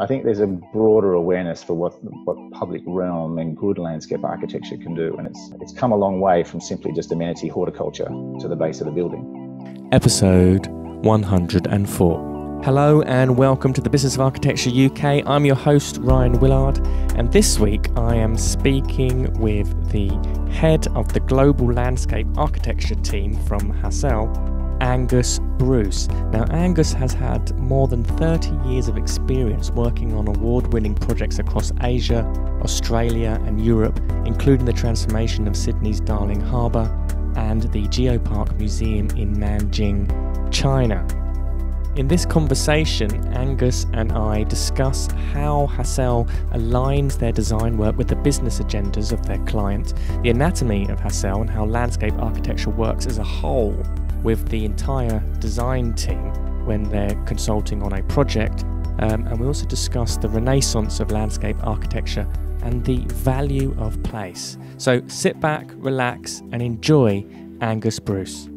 I think there's a broader awareness for what public realm and good landscape architecture can do, and it's come a long way from simply just amenity horticulture to the base of the building. Episode 104. Hello and welcome to the Business of Architecture UK. I'm your host Ryan Willard, and this week I am speaking with the head of the Global Landscape Architecture team from Hassell, Angus Bruce. Now, Angus has had more than 30 years of experience working on award-winning projects across Asia, Australia and Europe, including the transformation of Sydney's Darling Harbour and the Geopark Museum in Nanjing, China. In this conversation, Angus and I discuss how Hassell aligns their design work with the business agendas of their clients, the anatomy of Hassell and how landscape architecture works as a whole with the entire design team when they're consulting on a project, and we also discuss the renaissance of landscape architecture and the value of place. So sit back, relax and enjoy Angus Bruce.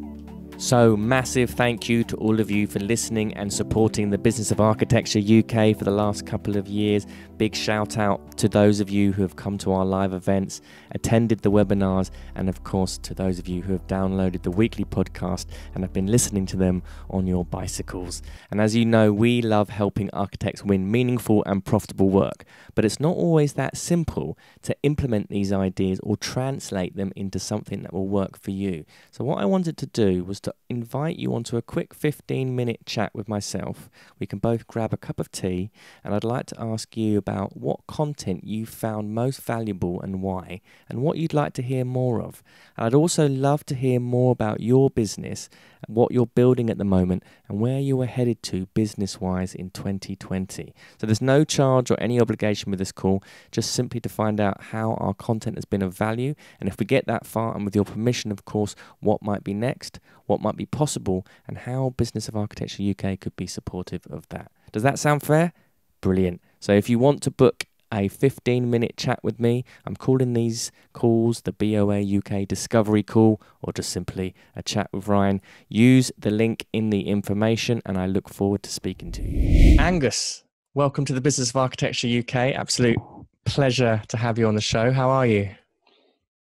So massive thank you to all of you for listening and supporting the Business of Architecture UK for the last couple of years. Big shout out to those of you who have come to our live events, attended the webinars, and of course to those of you who have downloaded the weekly podcast and have been listening to them on your bicycles. And as you know, we love helping architects win meaningful and profitable work, but it's not always that simple to implement these ideas or translate them into something that will work for you. So what I wanted to do was to invite you onto a quick 15-minute chat with myself. We can both grab a cup of tea, and I'd like to ask you about what content you found most valuable and why, and what you'd like to hear more of. And I'd also love to hear more about your business, what you're building at the moment, and where you are headed to business-wise in 2020. So there's no charge or any obligation with this call, just simply to find out how our content has been of value, and if we get that far, and with your permission, of course, what might be next, what might be possible, and how Business of Architecture UK could be supportive of that. Does that sound fair? Brilliant. So if you want to book a 15-minute chat with me, I'm calling these calls the BOA UK Discovery Call, or just simply a chat with Ryan. Use the link in the information, and I look forward to speaking to you. Angus, welcome to the Business of Architecture UK. Absolute pleasure to have you on the show. How are you?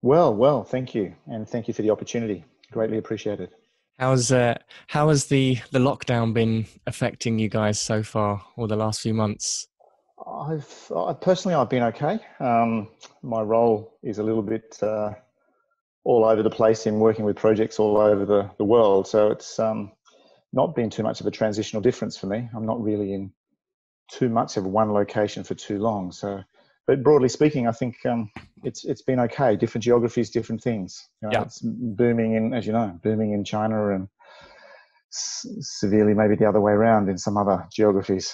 Well, thank you. And thank you for the opportunity. Greatly appreciated. How has the lockdown been affecting you guys so far, or the last few months? I've personally been okay. My role is a little bit all over the place in working with projects all over the world, so it's not been too much of a transitional difference for me. I'm not really in too much of one location for too long. So, but broadly speaking, I think it's been okay. Different geographies, different things. You know, yeah. It's booming in, as you know, booming in China, and severely maybe the other way around in some other geographies.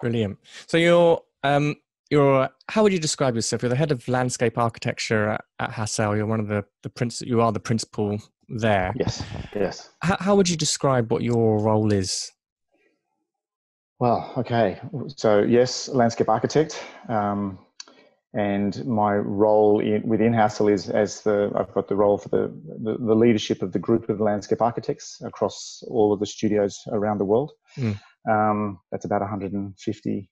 Brilliant. So you're how would you describe yourself? You're the head of landscape architecture at Hassell. You're one of the principal there. Yes. How would you describe what your role is? Well, okay. So yes, landscape architect, and my role within Hassell is I've got the role for the leadership of the group of landscape architects across all of the studios around the world. Mm. That's about 150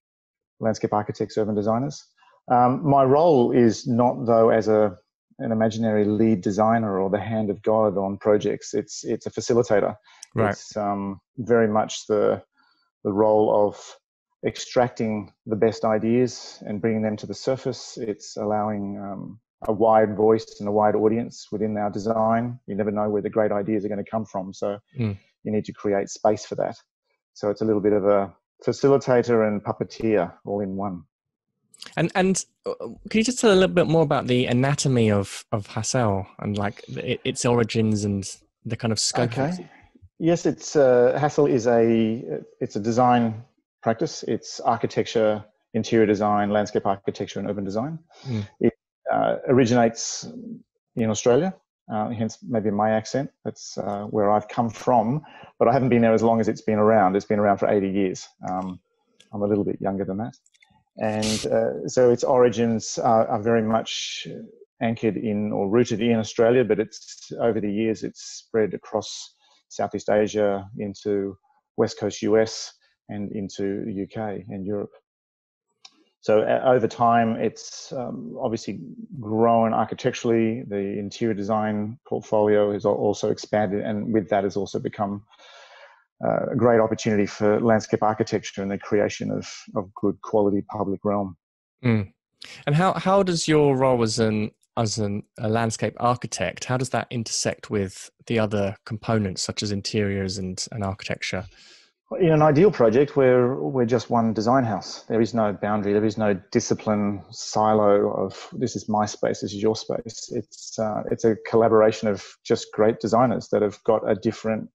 landscape architects, urban designers. My role is not though as an imaginary lead designer or the hand of God on projects. It's a facilitator. Right. It's very much the role of extracting the best ideas and bringing them to the surface. It's allowing a wide voice and a wide audience within our design. You never know where the great ideas are going to come from, so you need to create space for that. So it's a little bit of a facilitator and puppeteer all in one. And can you just tell a little bit more about the anatomy of Hassell and like its origins and the kind of scope? Okay. Yes, Hassell is a design practice. It's architecture, interior design, landscape architecture, and urban design. Mm. It originates in Australia, hence maybe my accent. That's where I've come from, but I haven't been there as long as it's been around. It's been around for 80 years. I'm a little bit younger than that, and so its origins are very much anchored in or rooted in Australia. But it's over the years it's spread across Southeast Asia, into West Coast US, and into the UK and Europe. So over time, it's obviously grown architecturally. The interior design portfolio has also expanded, and with that has also become a great opportunity for landscape architecture and the creation of good quality public realm. Mm. And how does your role as a landscape architect, how does that intersect with the other components such as interiors and architecture? In an ideal project, we're just one design house. There is no boundary. There is no discipline silo of this is my space, this is your space. It's a collaboration of just great designers that have got a different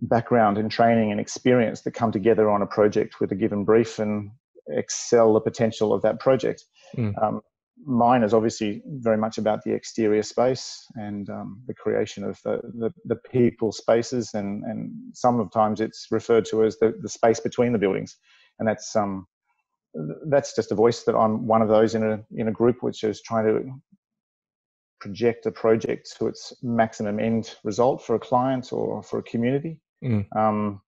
background and training and experience that come together on a project with a given brief and excel the potential of that project. Mm. Mine is obviously very much about the exterior space and the creation of the people spaces, and sometimes it's referred to as the space between the buildings, and that's just a voice that I'm one of those in a group which is trying to project a project to its maximum end result for a client or for a community. Mm.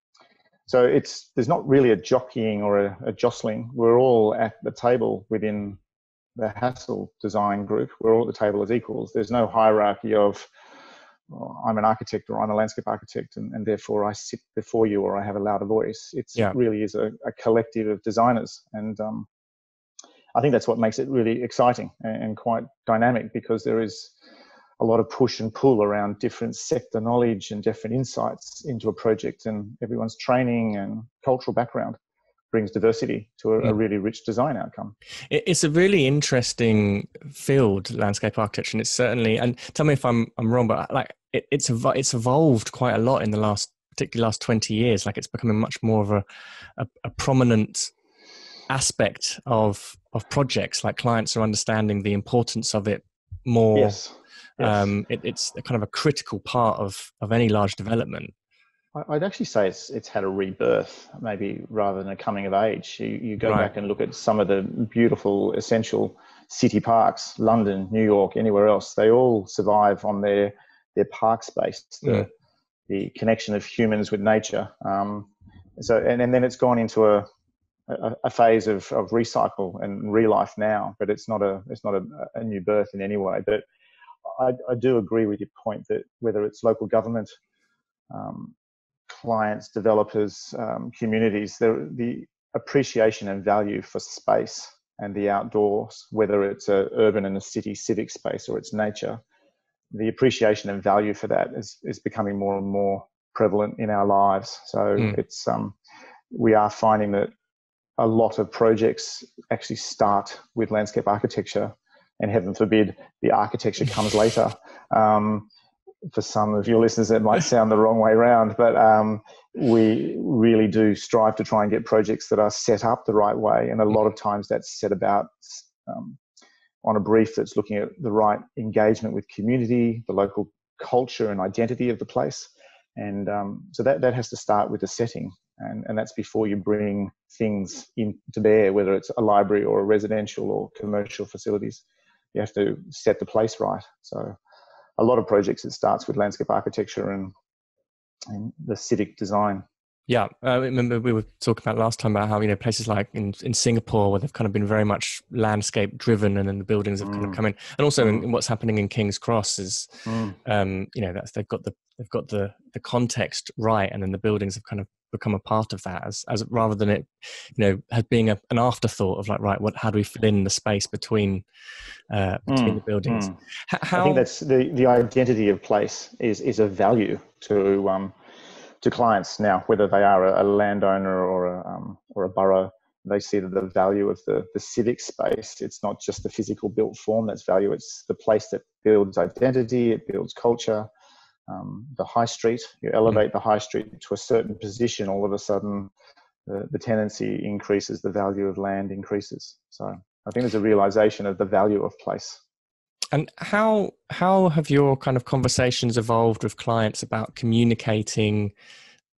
So there's not really a jockeying or a jostling. We're all at the table within the Hassell design group. We're all at the table as equals. There's no hierarchy of, well, I'm an architect or I'm a landscape architect and therefore I sit before you or I have a louder voice. Really is a collective of designers. And I think that's what makes it really exciting and quite dynamic, because there is a lot of push and pull around different sector knowledge and different insights into a project, and everyone's training and cultural background brings diversity to a really rich design outcome. It's a really interesting field, landscape architecture, and it's certainly, and tell me if I'm wrong, but like it's evolved quite a lot in the last 20 years. Like, it's becoming much more of a prominent aspect of projects. Like, clients are understanding the importance of it more. Yes. It's a kind of a critical part of any large development. I'd actually say it's had a rebirth, maybe, rather than a coming of age. You go back and look at some of the beautiful, essential city parks, London, New York, anywhere else. They all survive on their park space, the connection of humans with nature. And then it's gone into a phase of recycle and relife now, but it's not a new birth in any way. But I do agree with your point that whether it's local government, clients, developers, communities, the appreciation and value for space and the outdoors, whether it's an urban and a city civic space or it's nature, the appreciation and value for that is becoming more and more prevalent in our lives. So it's we are finding that a lot of projects actually start with landscape architecture, and heaven forbid the architecture comes later. For some of your listeners, it might sound the wrong way around, but we really do strive to try and get projects that are set up the right way. And a lot of times that's set about on a brief that's looking at the right engagement with community, the local culture and identity of the place. And so that has to start with the setting. And that's before you bring things in to bear, whether it's a library or a residential or commercial facilities. You have to set the place right. So a lot of projects, it starts with landscape architecture and the civic design. Yeah, I remember we were talking about last time about how, places like in Singapore, where they've kind of been very much landscape driven, and then the buildings have kind of come in. And also in what's happening in King's Cross is, they've got the context right, and then the buildings have kind of become a part of that, as rather than it, had being an afterthought of like, right, how do we fill in the space between the buildings? Mm. I think that's the identity of place is a value to clients now, whether they are a landowner or a borough. They see that the value of the civic space, it's not just the physical built form that's value, it's the place that builds identity, it builds culture. The high street, you elevate the high street to a certain position, all of a sudden the tenancy increases, the value of land increases. So I think there's a realization of the value of place. And how have your kind of conversations evolved with clients about communicating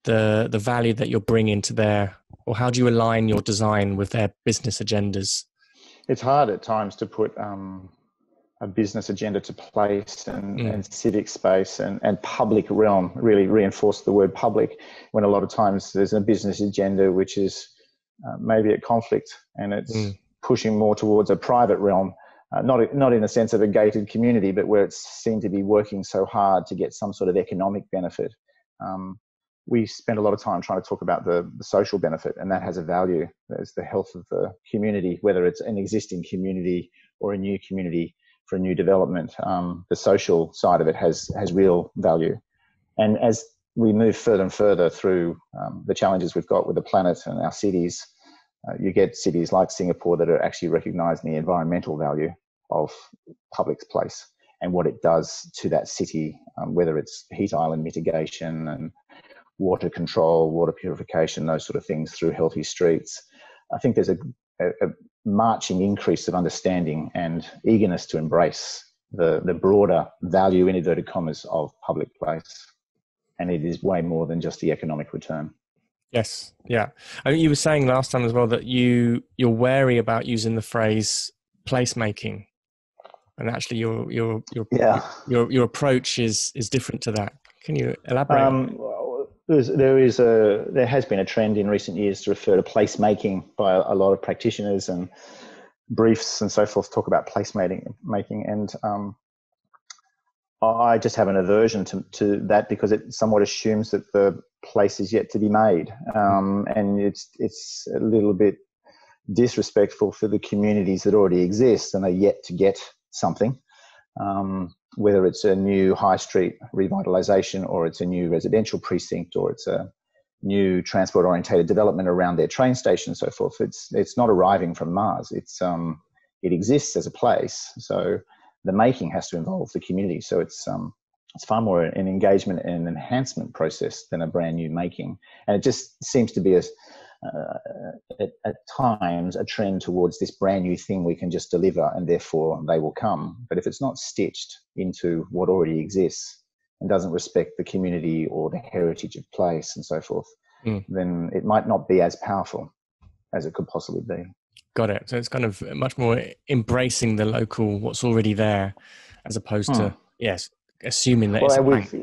the value that you're bringing to their, or how do you align your design with their business agendas? It's hard at times to put a business agenda to place and civic space and public realm, really reinforce the word public, when a lot of times there's a business agenda which is maybe at conflict, and it's pushing more towards a private realm, not in a sense of a gated community, but where it seemed to be working so hard to get some sort of economic benefit. We spent a lot of time trying to talk about the social benefit, and that has a value. There's the health of the community, whether it's an existing community or a new community for a new development. The social side of it has real value. And as we move further and further through the challenges we've got with the planet and our cities, you get cities like Singapore that are actually recognising the environmental value of public space and what it does to that city, whether it's heat island mitigation and water control, water purification, those sort of things through healthy streets. I think there's a marching increase of understanding and eagerness to embrace the broader value, in inverted commas, of public place. And it is way more than just the economic return. Yes, yeah. I mean, you were saying last time as well that you're wary about using the phrase placemaking, and actually your approach is different to that. Can you elaborate? There has been a trend in recent years to refer to placemaking by a lot of practitioners, and briefs and so forth talk about placemaking, and I just have an aversion to that, because it somewhat assumes that the place is yet to be made, and it's a little bit disrespectful for the communities that already exist and are yet to get something, whether it's a new high street revitalisation, or it's a new residential precinct, or it's a new transport orientated development around their train station and so forth. It's not arriving from Mars. It exists as a place, so the making has to involve the community. So it's far more an engagement and an enhancement process than a brand new making. And it just seems to be at times a trend towards this brand new thing we can just deliver and therefore they will come. But if it's not stitched into what already exists and doesn't respect the community or the heritage of place and so forth, then it might not be as powerful as it could possibly be. Got it. So it's kind of much more embracing the local, what's already there, as opposed to, yes, assuming that it's blank.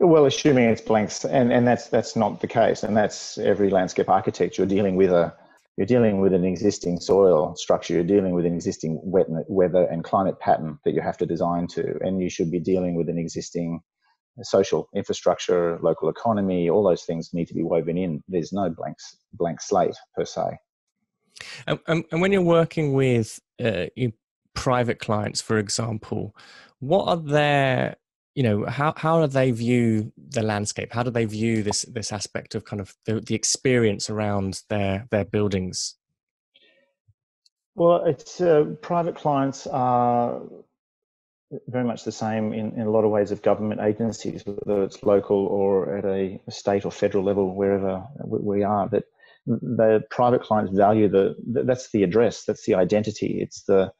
Well, assuming it's blanks, and that's not the case, and that's every landscape architect. You're dealing with an existing soil structure. You're dealing with an existing weather and climate pattern that you have to design to, and you should be dealing with an existing social infrastructure, local economy. All those things need to be woven in. There's no blank slate per se. And when you're working with private clients, for example, what are their, how do they view the landscape? How do they view this aspect of kind of the experience around their buildings? Well, it's private clients are very much the same in a lot of ways of government agencies, whether it's local or at a state or federal level, wherever we are. That the private clients value that's the address, that's the identity. It's a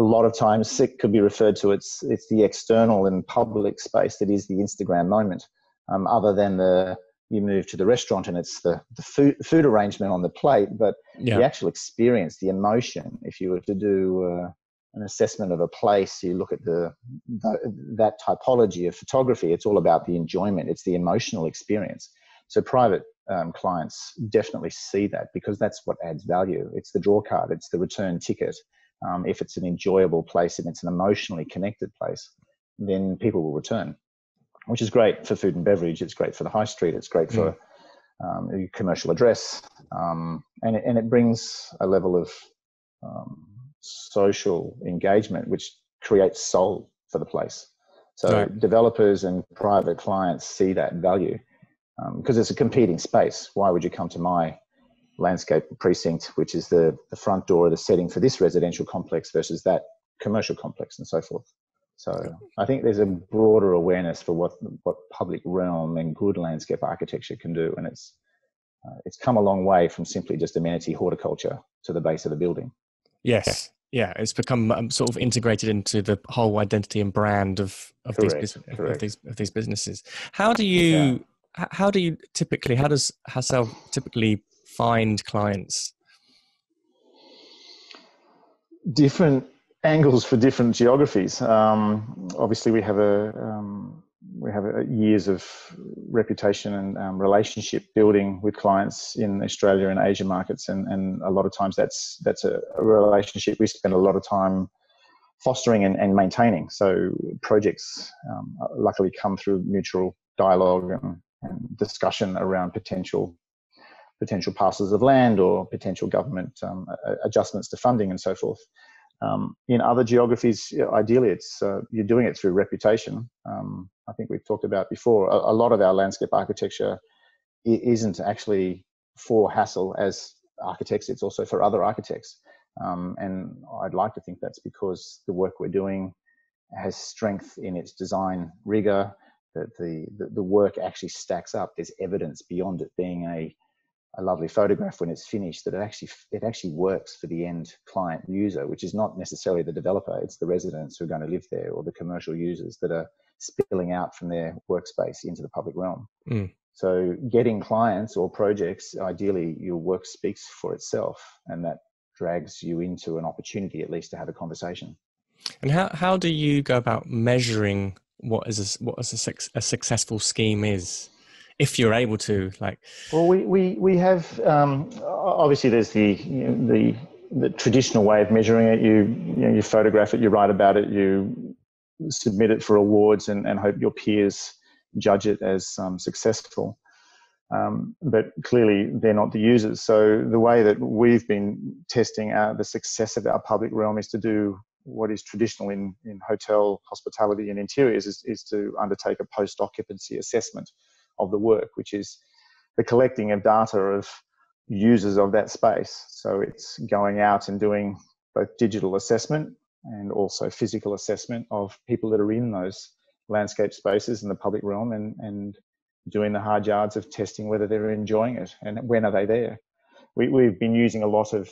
lot of times it could be referred to, it's the external and public space that is the Instagram moment, other than you move to the restaurant and it's the food arrangement on the plate, but the actual experience, the emotion. If you were to do an assessment of a place, you look at that typology of photography, it's all about the enjoyment, it's the emotional experience. So private clients definitely see that, because that's what adds value. It's the draw card, it's the return ticket. If it's an enjoyable place and it's an emotionally connected place, then people will return, which is great for food and beverage. It's great for the high street. It's great for a commercial address. And it brings a level of social engagement, which creates soul for the place. So developers and private clients see that value. Because it's a competing space. Why would you come to my landscape precinct, which is the front door, the setting for this residential complex versus that commercial complex and so forth? So I think there's a broader awareness for what public realm and good landscape architecture can do. And it's come a long way from simply just amenity horticulture to the base of the building. Yes. Yeah. It's become sort of integrated into the whole identity and brand of these businesses. How does Hassell typically find clients? Different angles for different geographies. Obviously, we have a have years of reputation and relationship building with clients in Australia and Asia markets, and a lot of times that's a relationship we spend a lot of time fostering and maintaining. So projects luckily come through mutual dialogue and discussion around potential parcels of land or potential government adjustments to funding and so forth. In other geographies, ideally, it's you're doing it through reputation. I think we've talked about before, a lot of our landscape architecture isn't actually for Hassell as architects, it's also for other architects. And I'd like to think that's because the work we're doing has strength in its design rigor, that the work actually stacks up. There's evidence beyond it being a lovely photograph when it's finished, that it actually works for the end client user, which is not necessarily the developer. It's the residents who are going to live there or the commercial users that are spilling out from their workspace into the public realm. Mm. So getting clients or projects, ideally your work speaks for itself, and that drags you into an opportunity at least to have a conversation. And how do you go about measuring what a successful scheme is? If you're able to, like, well, we have obviously there's the traditional way of measuring it. You photograph it, you write about it, you submit it for awards, and hope your peers judge it as successful. But clearly, they're not the users. So the way that we've been testing the success of our public realm is to do what is traditional in hotel hospitality and interiors is to undertake a post-occupancy assessment of the work, which is the collecting of data of users of that space. So it's going out and doing both digital assessment and also physical assessment of people that are in those landscape spaces in the public realm, and doing the hard yards of testing whether they're enjoying it and when are they there. We've been using a lot of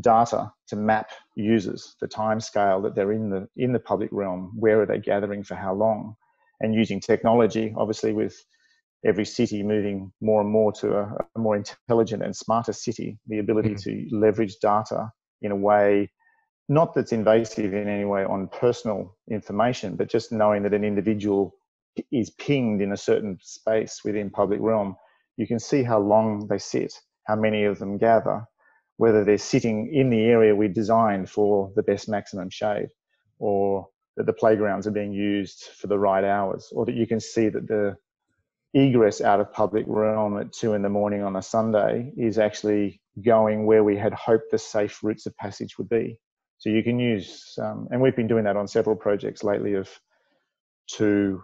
data to map users, the time scale that they're in the public realm, where are they gathering for how long, and using technology, obviously, with every city moving more and more to a more intelligent and smarter city, the ability to leverage data in a way, not that's invasive in any way on personal information, but just knowing that an individual is pinged in a certain space within public realm, you can see how long they sit, how many of them gather, whether they're sitting in the area we designed for the best maximum shade, or that the playgrounds are being used for the right hours, or that you can see that the egress out of public realm at 2 in the morning on a Sunday is actually going where we had hoped the safe routes of passage would be. So you can use, and we've been doing that on several projects lately of 2,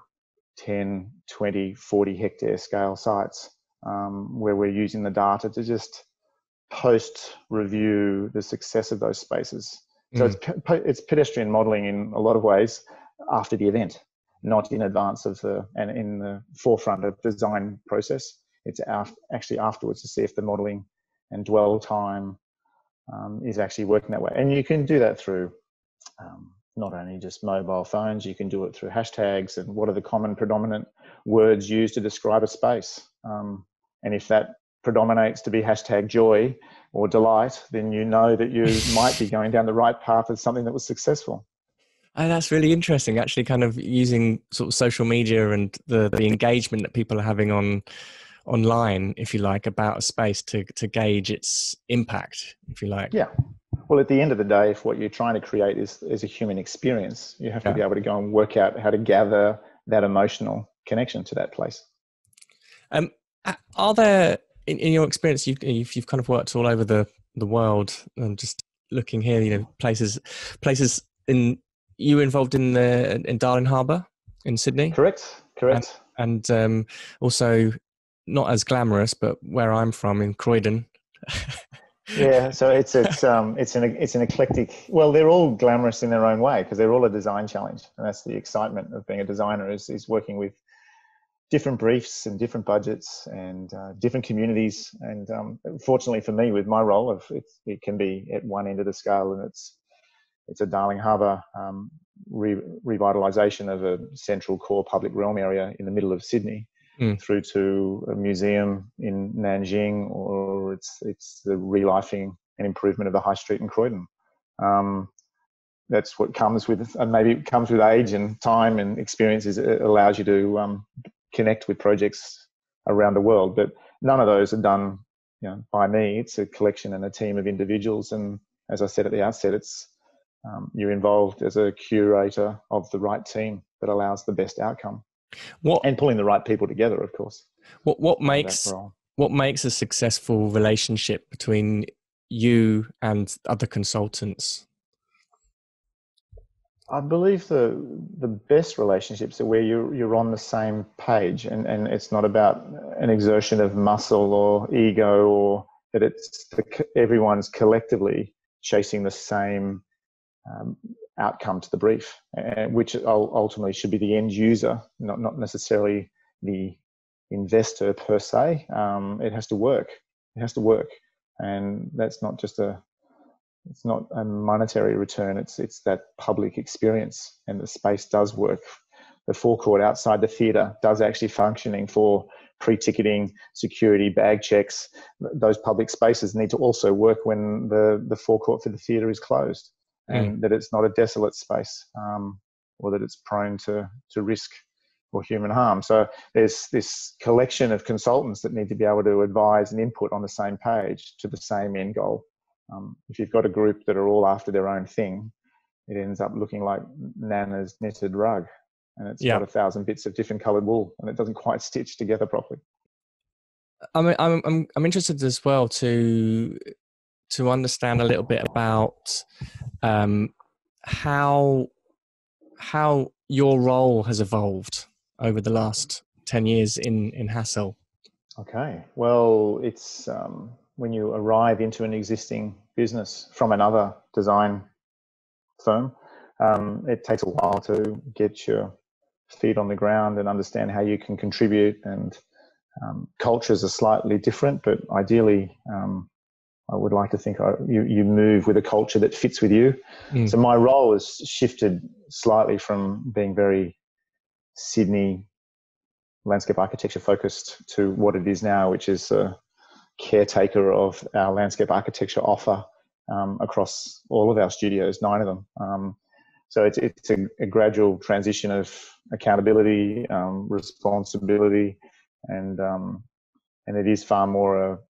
10, 20, 40 hectare scale sites, where we're using the data to just post review the success of those spaces. So it's pedestrian modelling in a lot of ways after the event, not in advance of and in the forefront of design process. It's actually afterwards to see if the modelling and dwell time is actually working that way. And you can do that through not only just mobile phones, you can do it through hashtags and what are the common predominant words used to describe a space. And if that predominates to be hashtag joy or delight, then you know that you might be going down the right path of something that was successful. And that's really interesting, actually, kind of using sort of social media and the engagement that people are having online, if you like, about a space to gauge its impact, if you like. Yeah. Well, at the end of the day, if what you're trying to create is a human experience, you have to be able to go and work out how to gather that emotional connection to that place. Are there... In your experience, you've kind of worked all over the world, and just looking here, you know, places in, you were involved in Darling Harbour in Sydney. Correct. And also not as glamorous, but where I'm from in Croydon. Yeah, so it's an eclectic. Well, they're all glamorous in their own way because they're all a design challenge, and that's the excitement of being a designer is working with different briefs and different budgets and different communities. And fortunately for me, with my role, it can be at one end of the scale, and it's a Darling Harbour revitalisation of a central core public realm area in the middle of Sydney, through to a museum in Nanjing, or it's the relifing and improvement of the high street in Croydon. that's what comes with, and maybe it comes with age and time and experiences. It allows you to connect with projects around the world, but none of those are done, you know, by me. It's a collection and a team of individuals, and as I said at the outset, it's you're involved as a curator of the right team that allows the best outcome, and pulling the right people together, of course. What makes a successful relationship between you and other consultants? I believe the best relationships are where you're on the same page, and it's not about an exertion of muscle or ego, or that it's everyone's collectively chasing the same outcome to the brief, which ultimately should be the end user, not necessarily the investor per se. It has to work. It has to work, and that's not just it's not a monetary return. It's that public experience, and the space does work. The forecourt outside the theatre does actually functioning for pre-ticketing, security, bag checks. Those public spaces need to also work when the forecourt for the theatre is closed, and that it's not a desolate space, or that it's prone to risk or human harm. So there's this collection of consultants that need to be able to advise and input on the same page to the same end goal. If you've got a group that are all after their own thing, it ends up looking like Nana's knitted rug, and it's got 1,000 bits of different coloured wool, and it doesn't quite stitch together properly. I'm interested as well to understand a little bit about how your role has evolved over the last 10 years in Hassell. Okay, well, it's when you arrive into an existing business from another design firm, it takes a while to get your feet on the ground and understand how you can contribute, and cultures are slightly different, but ideally I would like to think you move with a culture that fits with you. So my role has shifted slightly from being very Sydney landscape architecture focused to what it is now, which is a caretaker of our landscape architecture offer across all of our studios, 9 of them. So it's a gradual transition of accountability, responsibility, and it is far more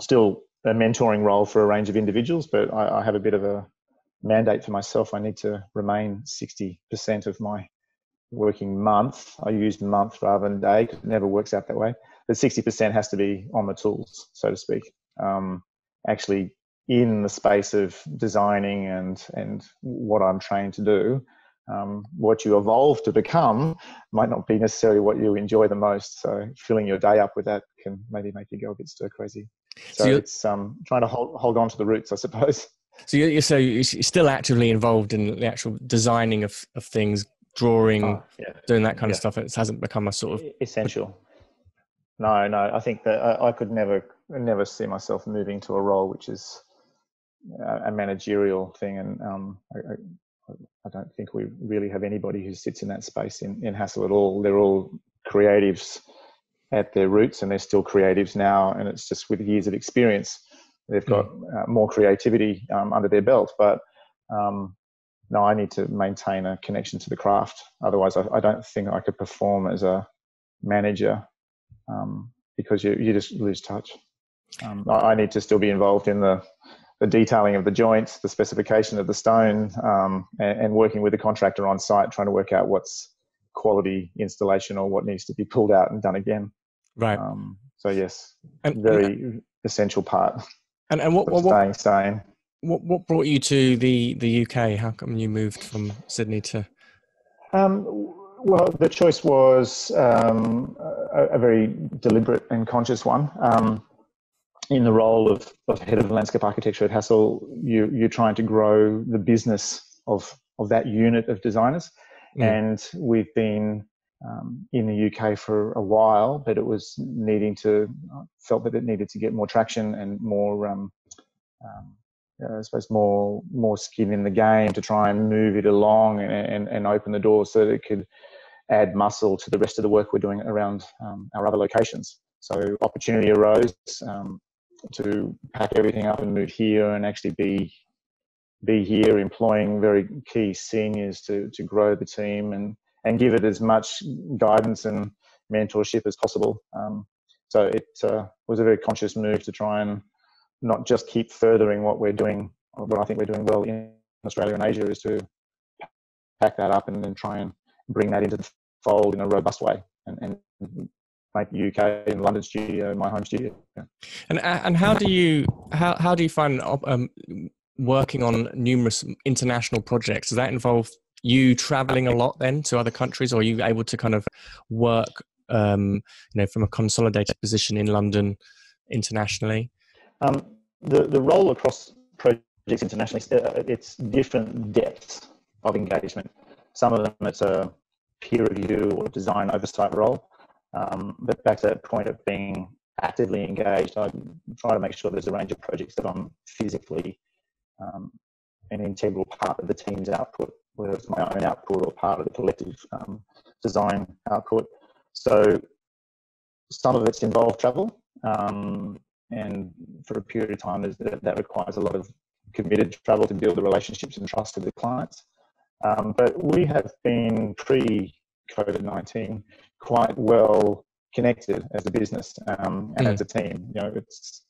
still a mentoring role for a range of individuals, but I have a bit of a mandate for myself. I need to remain 60% of my working month. I used month rather than day, because it never works out that way. But 60% has to be on the tools, so to speak, actually in the space of designing and what I'm trained to do. What you evolve to become might not be necessarily what you enjoy the most. So filling your day up with that can maybe make you go a bit stir crazy. So it's trying to hold on to the roots, I suppose. So you're still actively involved in the actual designing of things, drawing, doing that kind of stuff. It hasn't become a sort of essential. No, I think that I could never see myself moving to a role which is a managerial thing, and I don't think we really have anybody who sits in that space in Hassell at all. They're all creatives at their roots, and they're still creatives now, and it's just with years of experience they've got more creativity under their belt. But no, I need to maintain a connection to the craft, otherwise I don't think I could perform as a manager, because you just lose touch. I need to still be involved in the detailing of the joints, the specification of the stone, and working with the contractor on site, trying to work out what's quality installation or what needs to be pulled out and done again. Right. So yes, very essential part. And what staying sane. What brought you to the UK? How come you moved from Sydney to? Well, the choice was a very deliberate and conscious one. In the role of head of landscape architecture at Hassell, you're trying to grow the business of that unit of designers. And we've been in the UK for a while, but it was felt that it needed to get more traction and more, I suppose, more skin in the game to try and move it along and open the door so that it could add muscle to the rest of the work we're doing around our other locations. So opportunity arose to pack everything up and move here and actually be be here employing very key seniors to grow the team and give it as much guidance and mentorship as possible. So it was a very conscious move to try and not just keep furthering what we're doing, or what I think we're doing well in Australia and Asia, is to pack that up and then try and bring that into the fold in a robust way and make the UK and London studio my home studio. Yeah. And how do you find working on numerous international projects? Does that involve you traveling a lot then to other countries, or are you able to kind of work from a consolidated position in London internationally? The role across projects internationally, it's different depths of engagement. Some of them it's a peer review or design oversight role, but back to that point of being actively engaged, I try to make sure there's a range of projects that I'm physically an integral part of the team's output, whether it's my own output or part of the collective design output. So some of it's involved travel, and for a period of time that requires a lot of committed travel to build the relationships and trust with the clients. But we have been pre-COVID-19 quite well connected as a business and as a team. You know, it's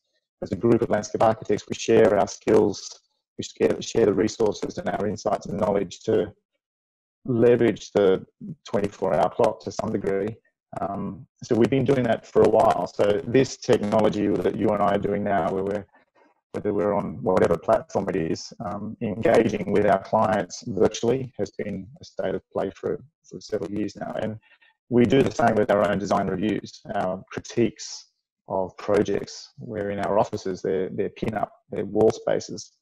as a group of landscape architects, we share our skills, we share the resources and our insights and knowledge to leverage the 24-hour clock to some degree. So we've been doing that for a while. So this technology that you and I are doing now, where whether we're on whatever platform it is, engaging with our clients virtually has been a state of play for several years now. And we do the same with our own design reviews, our critiques of projects. We're in our offices, they're pin-up, they're wall spaces,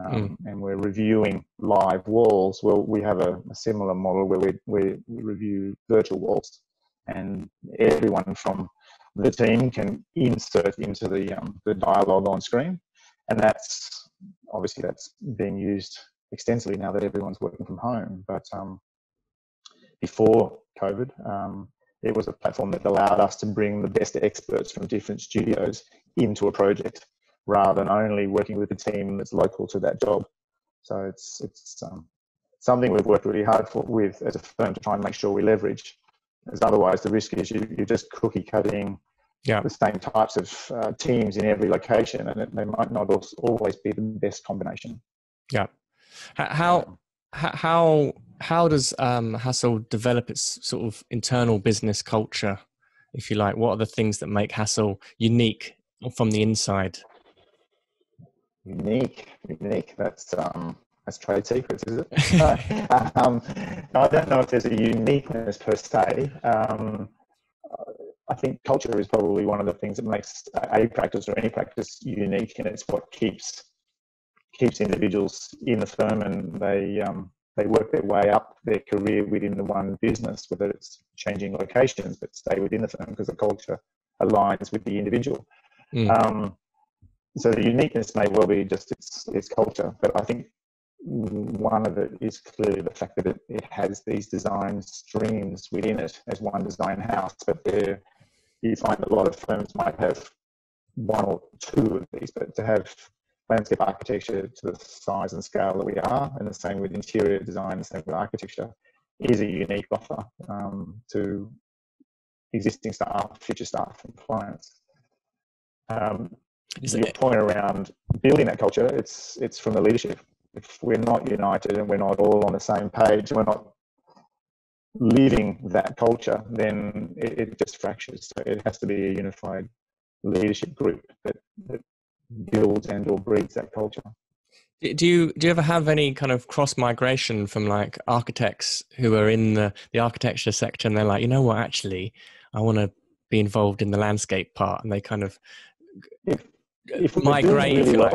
and we're reviewing live walls. Well, we have a similar model where we review virtual walls, and everyone from the team can insert into the dialogue on screen. And that's being used extensively now that everyone's working from home. But before COVID, it was a platform that allowed us to bring the best experts from different studios into a project, rather than only working with a team that's local to that job. So it's something we've worked really hard with as a firm to try and make sure we leverage, because otherwise the risk is you're just cookie cutting. Yeah. The same types of teams in every location, and they might not always be the best combination. Yeah. How does Hassell develop its sort of internal business culture, if you like? What are the things that make Hassell unique from the inside? Unique. That's trade secrets, is it? I don't know if there's a uniqueness per se. I think culture is probably one of the things that makes a practice or any practice unique, and it's what keeps individuals in the firm, and they work their way up their career within the one business, whether it's changing locations but stay within the firm because the culture aligns with the individual. So the uniqueness may well be just its culture, but I think one of it is clearly the fact that it has these design streams within it as one design house, but there you find a lot of firms might have one or two of these, but to have landscape architecture to the size and scale that we are, and the same with interior design, the same with architecture, is a unique offer to existing staff, future staff and clients. Your point around building that culture, it's from the leadership. If we're not united and we're not all on the same page, we're not living that culture, then it just fractures. So it has to be a unified leadership group that builds and or breeds that culture. Do you ever have any kind of cross migration from like architects who are in the architecture sector, and they're like, you know what, actually I want to be involved in the landscape part, and they kind of if migrate, if you like?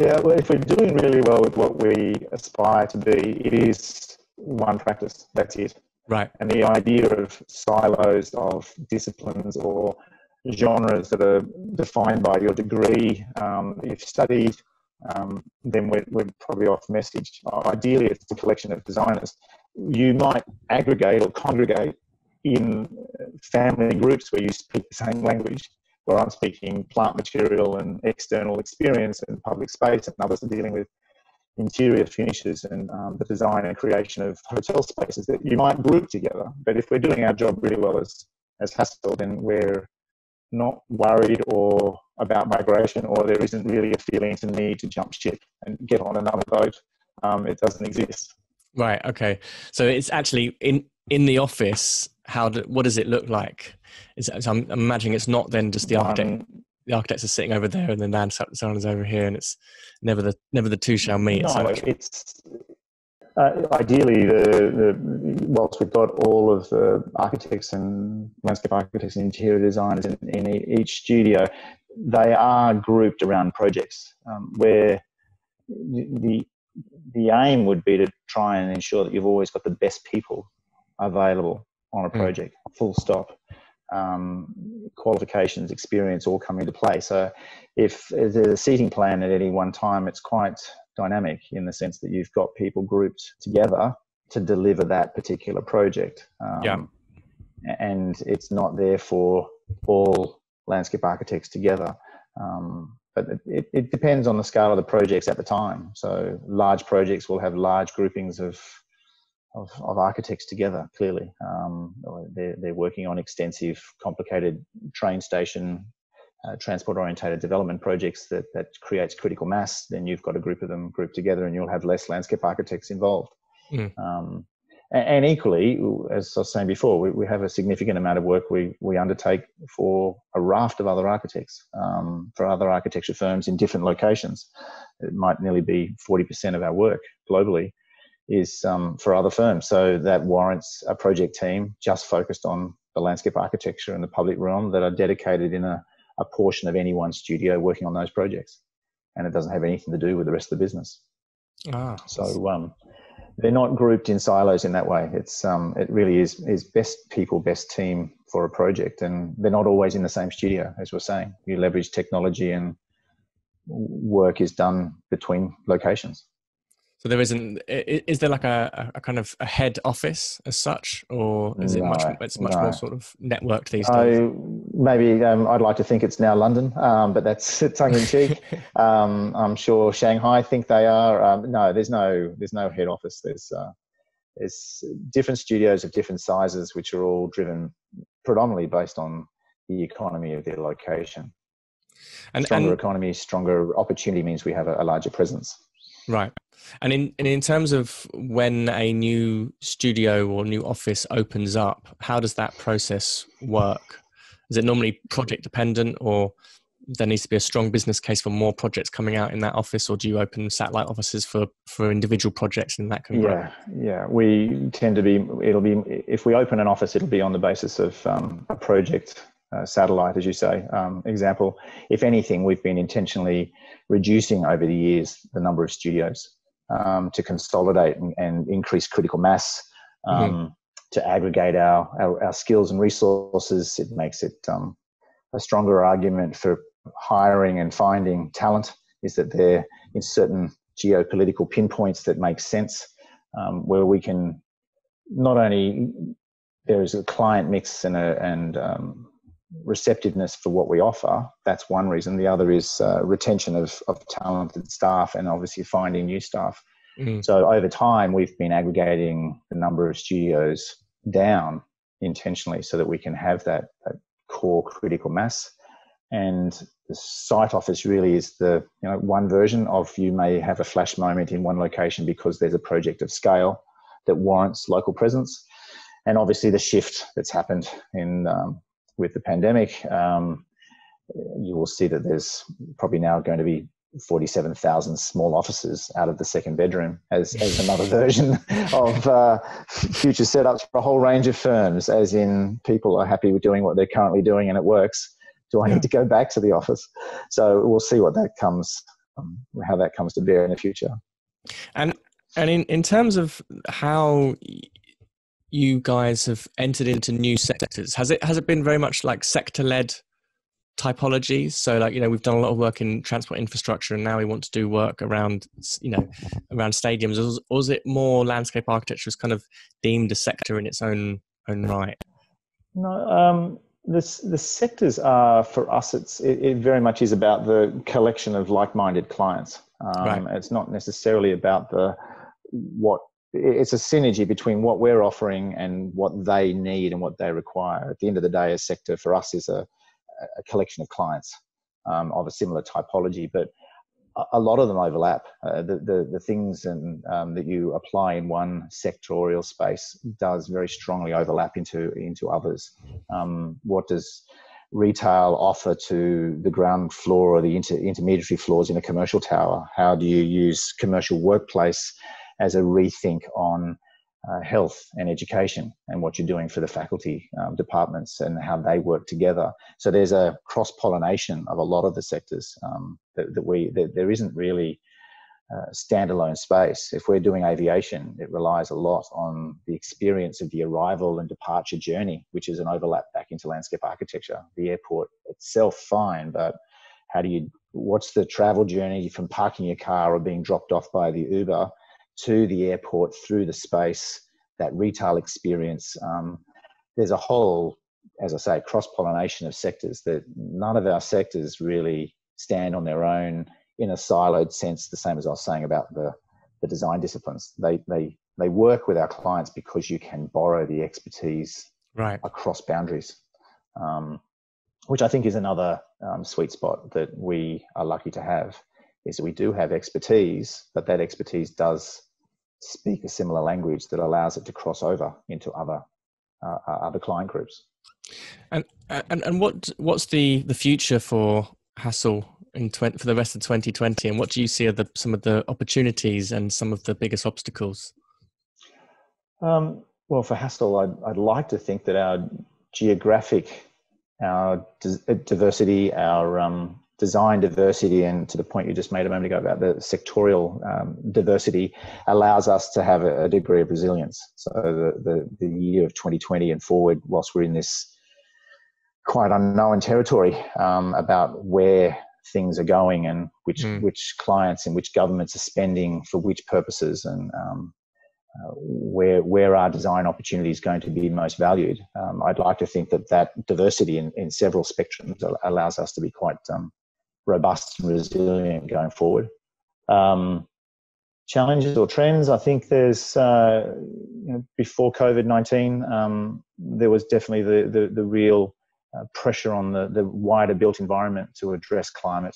Yeah, well, if we're doing really well with what we aspire to be, it is one practice. That's it. Right. And the idea of silos, of disciplines or genres that are defined by your degree that you've studied, then we're probably off message. Ideally, it's a collection of designers. You might aggregate or congregate in family groups where you speak the same language, where I'm speaking plant material and external experience and public space, and others are dealing with interior finishes and the design and creation of hotel spaces that you might group together. But if we're doing our job really well as Hassell, then we're not worried or about migration, or there isn't really a feeling to need to jump ship and get on another boat. It doesn't exist. Right. Okay. So it's actually in the office. What does it look like? So I'm imagining it's not then just the architect. The architects are sitting over there, and then someone is over here, and it's never the two shall meet. No, it's ideally whilst we've got all of the architects and landscape architects and interior designers in each studio, they are grouped around projects where the aim would be to try and ensure that you've always got the best people available on a project, full stop. Qualifications, experience all come into play. So if there's a seating plan at any one time, it's quite dynamic in the sense that you've got people grouped together to deliver that particular project. And it's not there for all landscape architects together. But it depends on the scale of the projects at the time. So large projects will have large groupings of architects together, clearly. They're working on extensive, complicated train station, transport-orientated development projects that creates critical mass. Then you've got a group of them grouped together and you'll have less landscape architects involved. And equally, as I was saying before, we have a significant amount of work we undertake for a raft of other architects, for other architecture firms in different locations. It might nearly be 40% of our work globally is for other firms. So that warrants a project team just focused on the landscape architecture and the public realm that are dedicated in a portion of any one studio working on those projects. And it doesn't have anything to do with the rest of the business. So they're not grouped in silos in that way. It's it really is best people, best team for a project. And they're not always in the same studio, as we're saying. You leverage technology and work is done between locations. So is there like a kind of a head office as such, or is it's much more sort of networked these days? Maybe I'd like to think it's now London, but that's tongue in cheek. I'm sure Shanghai think they are. No, there's no head office. There's different studios of different sizes, which are all driven predominantly based on the economy of their location. And economy, stronger opportunity means we have a larger presence. Right. And in terms of when a new studio or new office opens up, how does that process work? Is it normally project dependent, or there needs to be a strong business case for more projects coming out in that office, or do you open satellite offices for individual projects and that can grow? Yeah. We tend to be, if we open an office, it'll be on the basis of a project satellite, as you say. Example, if anything, we've been intentionally reducing over the years the number of studios to consolidate and increase critical mass, to aggregate our skills and resources. It makes it a stronger argument for hiring and finding talent is that they're in certain geopolitical pinpoints that make sense, where we can not only there is a client mix and receptiveness for what we offer. That's one reason. The other is retention of talented staff and obviously finding new staff. So over time we've been aggregating the number of studios down intentionally so that we can have that core critical mass. And the site office really is the one version of, you may have a flash moment in one location because there's a project of scale that warrants local presence, and obviously the shift that's happened in with the pandemic. You will see that there's probably now going to be 47,000 small offices out of the second bedroom as another version of future setups for a whole range of firms, as in people are happy with doing what they're currently doing and it works. Do I need to go back to the office? So we'll see what that comes, how that comes to bear in the future. And in terms of how you guys have entered into new sectors, has it been very much like sector-led typology? So like, we've done a lot of work in transport infrastructure and now we want to do work around, around stadiums. Or is it more landscape architecture is kind of deemed a sector in its own right? No, the sectors are, for us, it very much is about the collection of like-minded clients. Right. It's not necessarily about it's a synergy between what we're offering and what they need and what they require. At the end of the day, a sector for us is a collection of clients of a similar typology, but a lot of them overlap. The things that you apply in one sectorial space does very strongly overlap into others. What does retail offer to the ground floor or the intermediary floors in a commercial tower? How do you use commercial workplace as a rethink on health and education and what you're doing for the faculty departments and how they work together? So there's a cross-pollination of a lot of the sectors that there isn't really standalone space. If we're doing aviation, it relies a lot on the experience of the arrival and departure journey, which is an overlap back into landscape architecture. The airport itself, fine, but what's the travel journey from parking your car or being dropped off by the Uber to the airport through the space, that retail experience? There's a whole, as I say, cross-pollination of sectors that none of our sectors really stand on their own in a siloed sense, the same as I was saying about the design disciplines. They work with our clients because you can borrow the expertise right across boundaries, which I think is another sweet spot that we are lucky to have, is that we do have expertise, but that expertise does speak a similar language that allows it to cross over into other client groups. And what's the future for Hassell for the rest of 2020, and what do you see are some of the opportunities and some of the biggest obstacles? Well, for Hassell, I'd like to think that our geographic, our diversity, our design diversity, and to the point you just made a moment ago about the sectorial diversity, allows us to have a degree of resilience. So the year of 2020 and forward, whilst we're in this quite unknown territory about where things are going and which clients and which governments are spending for which purposes, and where are design opportunities going to be most valued. I'd like to think that diversity in several spectrums allows us to be quite robust and resilient going forward. Challenges or trends, I think there's, before COVID-19, there was definitely the real pressure on the wider built environment to address climate,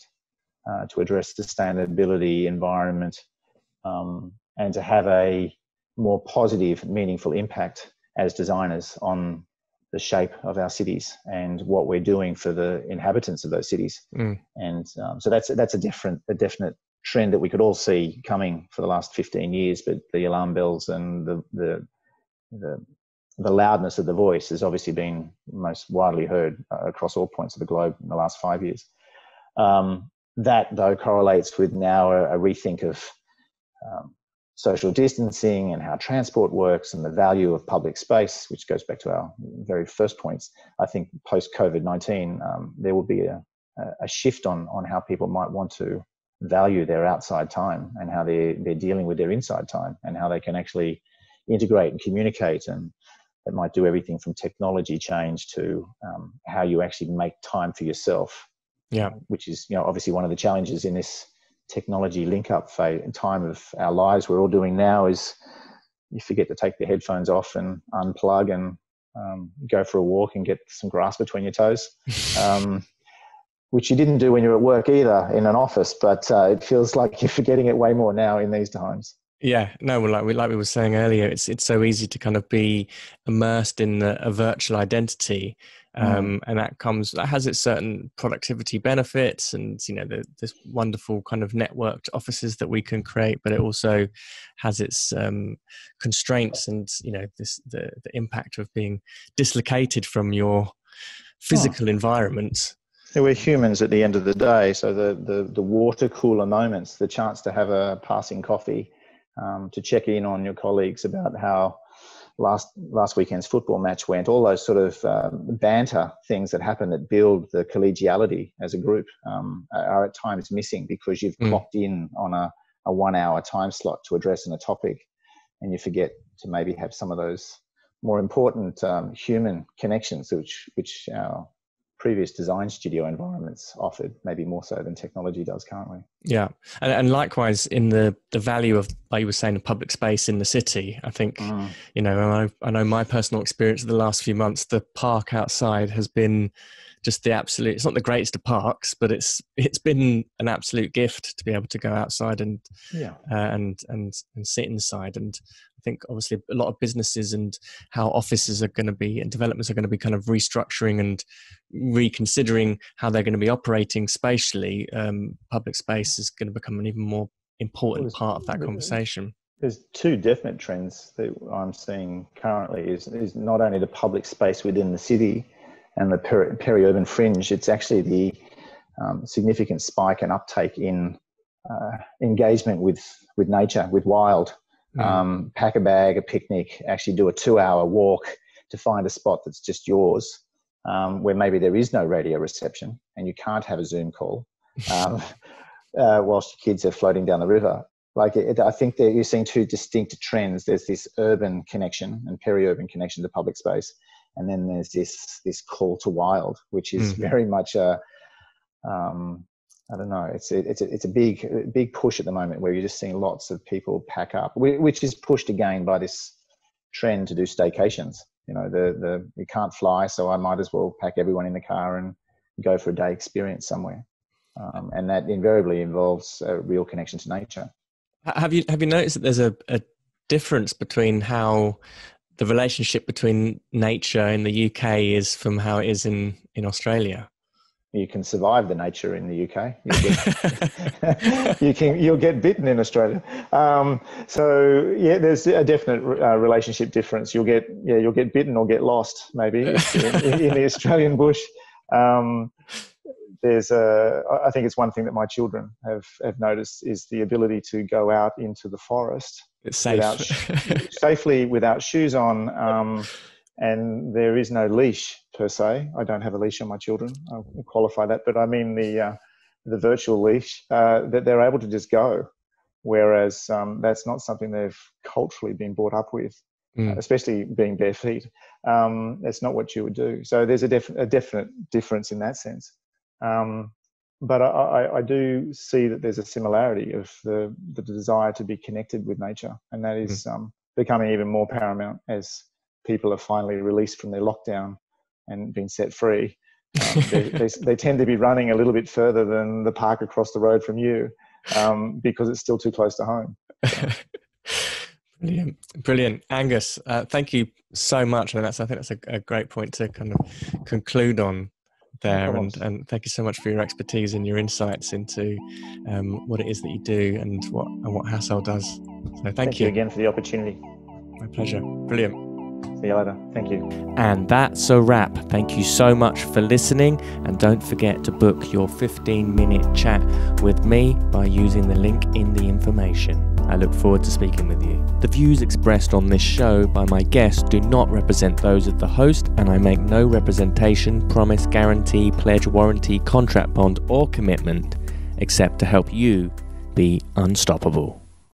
to address sustainability, environment, and to have a more positive, meaningful impact as designers on the shape of our cities and what we're doing for the inhabitants of those cities. And so that's a definite trend that we could all see coming for the last 15 years, but the alarm bells and the loudness of the voice has obviously been most widely heard across all points of the globe in the last 5 years. That, though, correlates with now a rethink of social distancing and how transport works and the value of public space, which goes back to our very first points. I think post-COVID-19, there will be a shift on how people might want to value their outside time and how they're dealing with their inside time and how they can actually integrate and communicate. And it might do everything from technology change to how you actually make time for yourself. Yeah, which is obviously one of the challenges in this technology link-up phase and time of our lives we're all doing now is you forget to take the headphones off and unplug and go for a walk and get some grass between your toes, which you didn't do when you were at work either in an office, but it feels like you're forgetting it way more now in these times. Yeah, no, like we were saying earlier, it's so easy to kind of be immersed in a virtual identity, and that has its certain productivity benefits, and this wonderful kind of networked offices that we can create, but it also has its constraints, and the impact of being dislocated from your physical environment. Yeah, we're humans at the end of the day, so the water cooler moments, the chance to have a passing coffee. To check in on your colleagues about how last weekend's football match went, all those sort of banter things that happen that build the collegiality as a group are at times missing because you've clocked in on a 1 hour time slot to address a topic, and you forget to maybe have some of those more important human connections which our previous design studio environments offered, maybe more so than technology does currently. Yeah. And likewise, in the value of, like you were saying, the public space in the city, I think, you know, and I know my personal experience of the last few months, the park outside has been just the absolute, it's not the greatest of parks, but it's been an absolute gift to be able to go outside and, yeah. And sit inside. And I think obviously a lot of businesses and how offices are going to be and developments are going to be kind of restructuring and reconsidering how they're going to be operating spatially. Public space is going to become an even more important part of that conversation. There's two definite trends that I'm seeing currently is not only the public space within the city and the peri-urban fringe, it's actually the significant spike and uptake in engagement with nature, with wild. Pack a bag, a picnic, actually do a 2-hour walk to find a spot that's just yours, where maybe there is no radio reception and you can't have a Zoom call whilst your kids are floating down the river. Like I think that you're seeing two distinct trends. There's this urban connection and peri-urban connection to public space. And then there's this call to wild, which is very much a, I don't know, it's a big push at the moment where you're just seeing lots of people pack up, which is pushed again by this trend to do staycations. You know, you can't fly, so I might as well pack everyone in the car and go for a day experience somewhere. And that invariably involves a real connection to nature. Have you noticed that there's a difference between how the relationship between nature in the UK is from how it is in Australia? You can survive the nature in the UK. You'll get bitten in Australia. So yeah, there's a definite relationship difference. You'll get bitten or get lost maybe in the Australian bush. I think it's one thing that my children have noticed is the ability to go out into the forest. It's safe. Safely without shoes on. And there is no leash per se. I don't have a leash on my children. I'll qualify that, but I mean the virtual leash that they're able to just go, whereas that's not something they've culturally been brought up with, especially being bare feet. That's not what you would do. So there's a definite difference in that sense. But I do see that there's a similarity of the desire to be connected with nature, and that is becoming even more paramount as people are finally released from their lockdown and been set free. They tend to be running a little bit further than the park across the road from you because it's still too close to home. So. Brilliant. Brilliant. Angus, thank you so much. And I think that's a great point to kind of conclude on there. And thank you so much for your expertise and your insights into what it is that you do and what Hassell does. So thank you again for the opportunity. My pleasure. Brilliant. See you later. Thank you. And that's a wrap. Thank you so much for listening. And don't forget to book your 15-minute chat with me by using the link in the information. I look forward to speaking with you. The views expressed on this show by my guests do not represent those of the host, and I make no representation, promise, guarantee, pledge, warranty, contract, bond, or commitment except to help you be unstoppable.